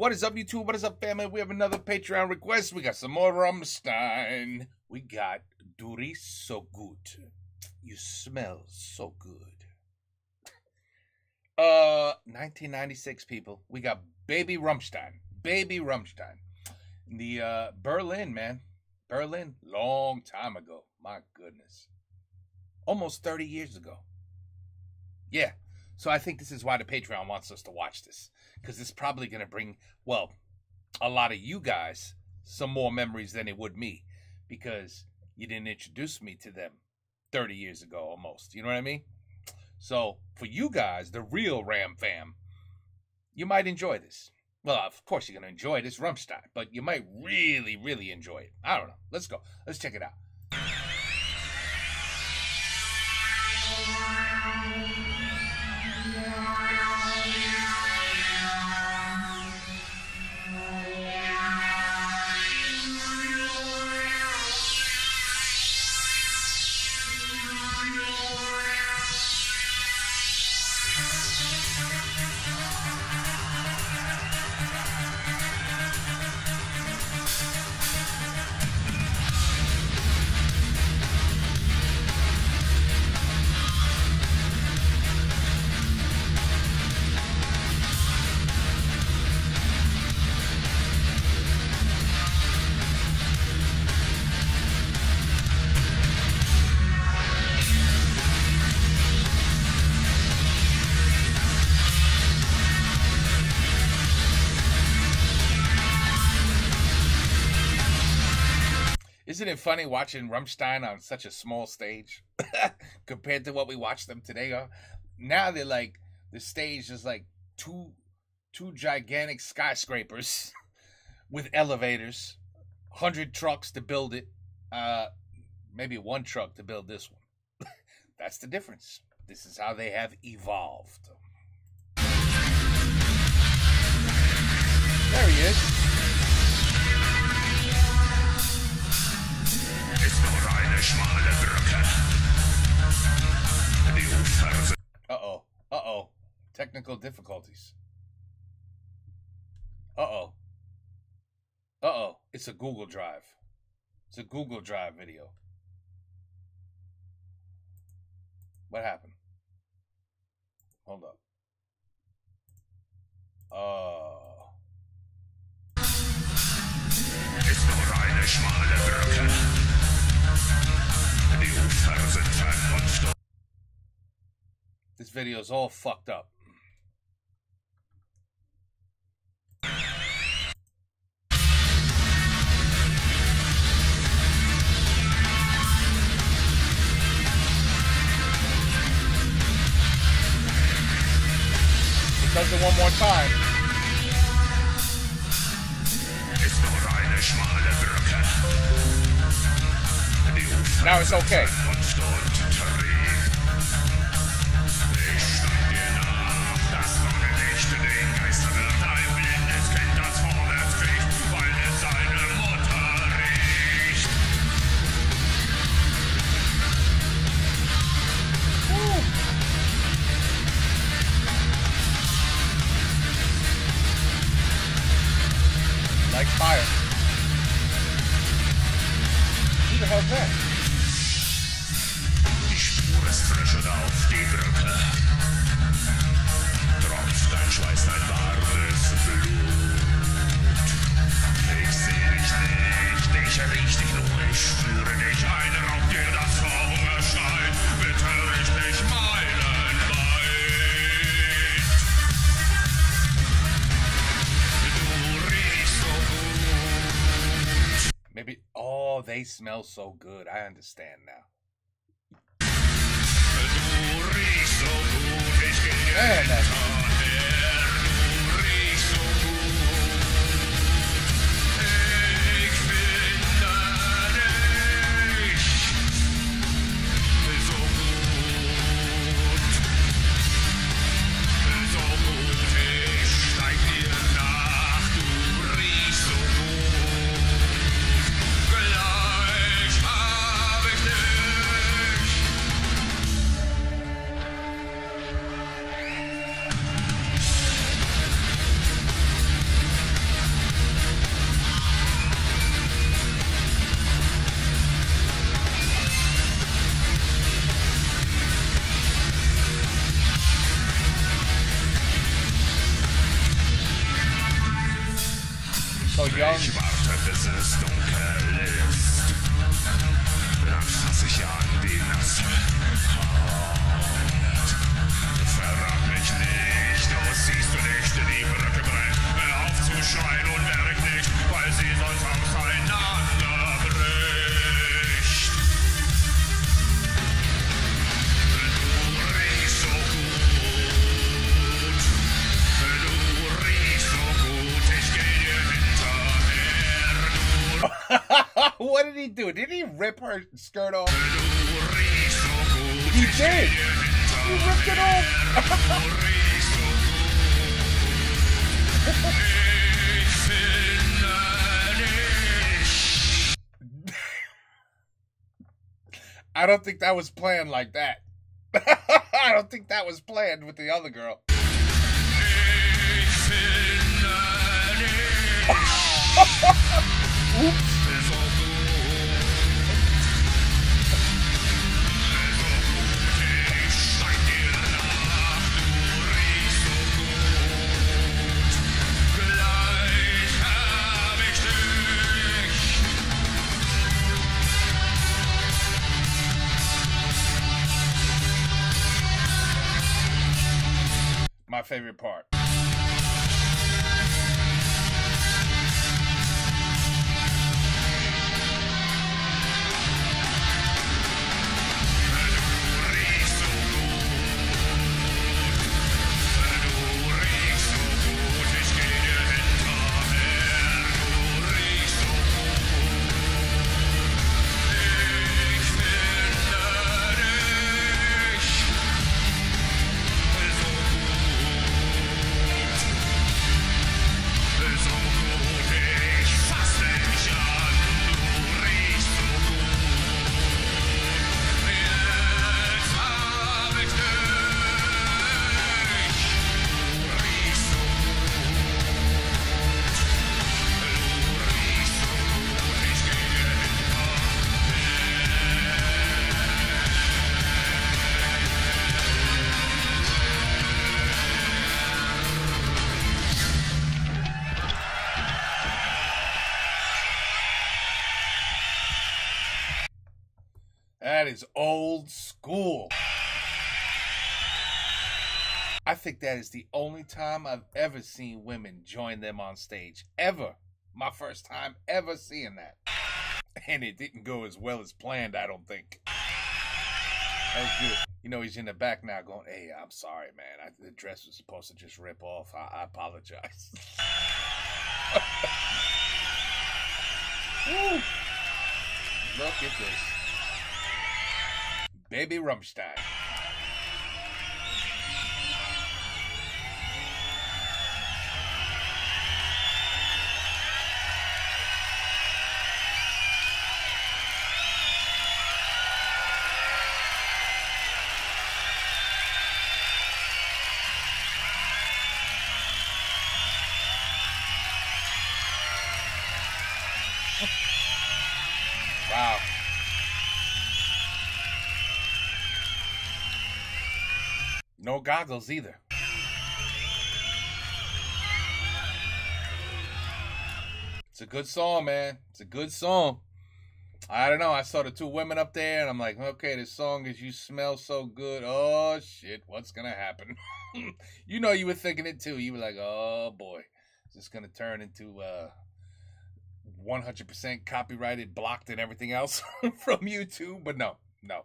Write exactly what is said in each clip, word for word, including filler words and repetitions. What is up, YouTube? What is up, family? We have another Patreon request. We got some more Rammstein. We got Du riechst so gut. You smell so good. Uh, nineteen ninety-six, people. We got Baby Rammstein. Baby Rammstein. The uh, Berlin, man. Berlin, long time ago. My goodness. Almost thirty years ago. Yeah. So I think this is why the Patreon wants us to watch this. Because it's probably going to bring, well, a lot of you guys some more memories than it would me. Because you didn't introduce me to them thirty years ago almost. You know what I mean? So for you guys, the real Ram fam, you might enjoy this. Well, of course you're going to enjoy this Rammstein. But you might really, really enjoy it. I don't know. Let's go. Let's check it out. Isn't it funny watching Rammstein on such a small stage compared to what we watch them today on? Now they're like, the stage is like two, two gigantic skyscrapers with elevators, one hundred trucks to build it, uh, maybe one truck to build this one. That's the difference. This is how they have evolved. There he is. Uh-oh. Uh-oh. Technical difficulties. Uh-oh. Uh-oh. It's a Google Drive. It's a Google Drive video. What happened? Hold up. Oh. It's not eine schmale Brücke. This video is all fucked up. It does it one more time. It's nur eine schmale Brücke. Now it's okay. Woo. Like fire. Who the hell's that? Auf die Brücke tropft ein Schweiß, ein warmes Blut. Ich seh dich nicht, ich riech dich nur, ich spüre dich ein Raum, dir das Raum erscheint. Bitte riech dich meilenweit. Du riechst so gut. Maybe, oh, they smell so good. I understand now. Man, that's so young. Ich warte, bis es dunkel ist. Dann fass ich an die Nasse. Verrat mich nicht, oh, siehst du nicht, die Brücke brennt. Hör auf zu schreien und merk nicht, weil sie sonst auseinanderbricht. Du riechst so gut. Du riechst so gut, ich geh dir hinterher. What did he do? Did he rip her skirt off? He did! He ripped it off! I don't think that was planned like that. I don't think that was planned with the other girl. Oops. My favorite part. That is old school. I think that is the only time I've ever seen women join them on stage. Ever. My first time ever seeing that. And it didn't go as well as planned, I don't think. That's good. You know, he's in the back now going, hey, I'm sorry, man. I, the dress was supposed to just rip off. I, I apologize. Woo. Look at this. Baby Rammstein. Wow. No goggles either. It's a good song, man. It's a good song. I don't know. I saw the two women up there, and I'm like, okay, this song is You Smell So Good. Oh, shit. What's going to happen? You know you were thinking it, too. You were like, oh, boy. Is this going to turn into uh, one hundred percent copyrighted, blocked, and everything else from YouTube? But no, no.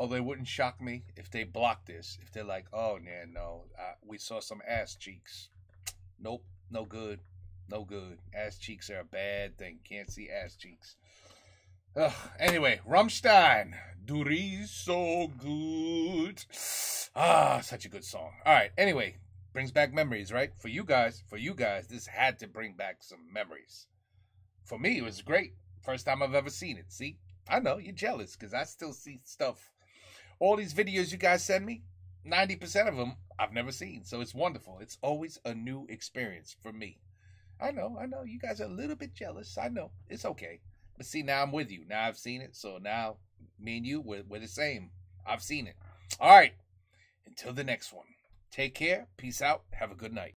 Although it wouldn't shock me if they block this. If they're like, oh, man, no, uh, we saw some ass cheeks. Nope, no good, no good. Ass cheeks are a bad thing. Can't see ass cheeks. Ugh. Anyway, Rammstein, Du riechst so gut. Ah, such a good song. All right, anyway, brings back memories, right? For you guys, for you guys, this had to bring back some memories. For me, it was great. First time I've ever seen it, see? I know, you're jealous because I still see stuff. All these videos you guys send me, ninety percent of them I've never seen. So it's wonderful. It's always a new experience for me. I know, I know. You guys are a little bit jealous. I know. It's okay. But see, now I'm with you. Now I've seen it. So now me and you, we're, we're the same. I've seen it. All right. Until the next one. Take care. Peace out. Have a good night.